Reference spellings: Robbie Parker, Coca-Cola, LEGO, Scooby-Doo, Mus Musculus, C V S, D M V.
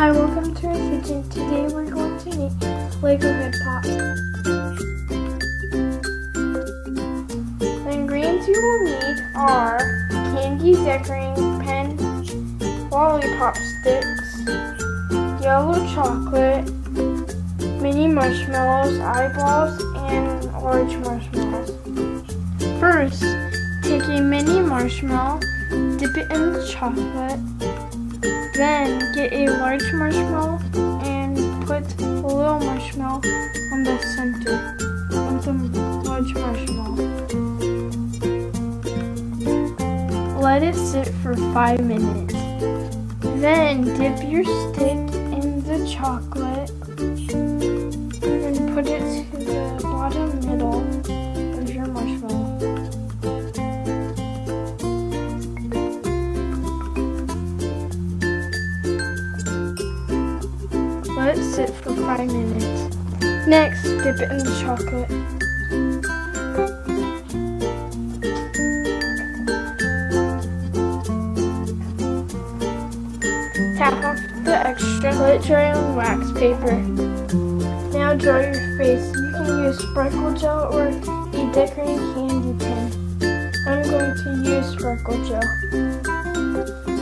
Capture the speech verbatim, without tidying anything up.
Hi, welcome to our kitchen. Today we're going to make LEGO head pops. The ingredients you will need are candy decorating pen, lollipop sticks, yellow chocolate, mini marshmallows, eyeballs, and large marshmallows. First, take a mini marshmallow, dip it in the chocolate. Then get a large marshmallow and put a little marshmallow on the center of the large marshmallow. Let it sit for five minutes. Then dip your stick in the chocolate and put it to the bottom middle of your marshmallow. Let it sit for five minutes. Next, dip it in the chocolate. Tap off the extra. Let it dry on wax paper. Now draw your face. You can use sparkle gel or a decorating candy pin. I'm going to use sparkle gel.